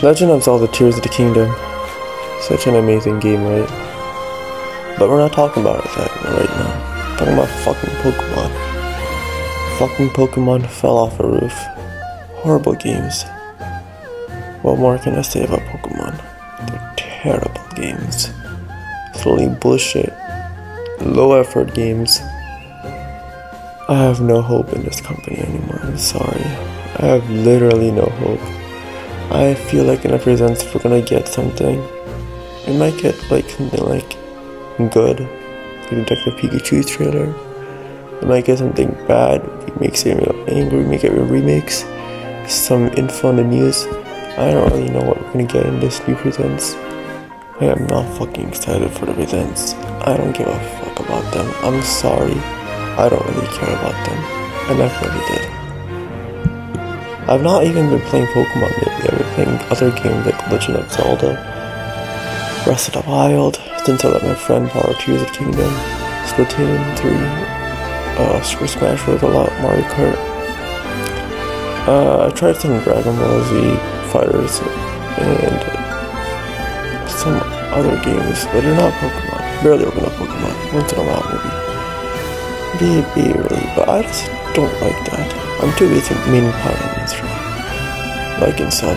Legend of Zelda Tears of the Kingdom. Such an amazing game, right? But we're not talking about that right now. We're talking about fucking Pokemon. Fucking Pokemon fell off a roof. Horrible games. What more can I say about Pokemon? They're terrible games. Totally bullshit. Low effort games. I have no hope in this company anymore. I'm sorry. I have literally no hope. I feel like in the presents we're gonna get something. We might get like something like good, the Detective Pikachu trailer. We might get something bad, it makes me angry, we get remakes, some info on the news. I don't really know what we're gonna get in this new presents. I am not fucking excited for the presents. I don't give a fuck about them. I'm sorry. I don't really care about them. I never really did. I've not even been playing Pokemon lately. I've been playing other games like Legend of Zelda, Breath of the Wild, since I let my friend borrow Tears of the Kingdom, Splatoon 3, Super Smash Bros. Ultimate, Mario Kart. I tried some Dragon Ball Z Fighters and some other games, but they're not Pokemon. Barely open up Pokemon. Once in a while, maybe really, but I just don't like that. I'm too busy meaning part on this room. Like and sub.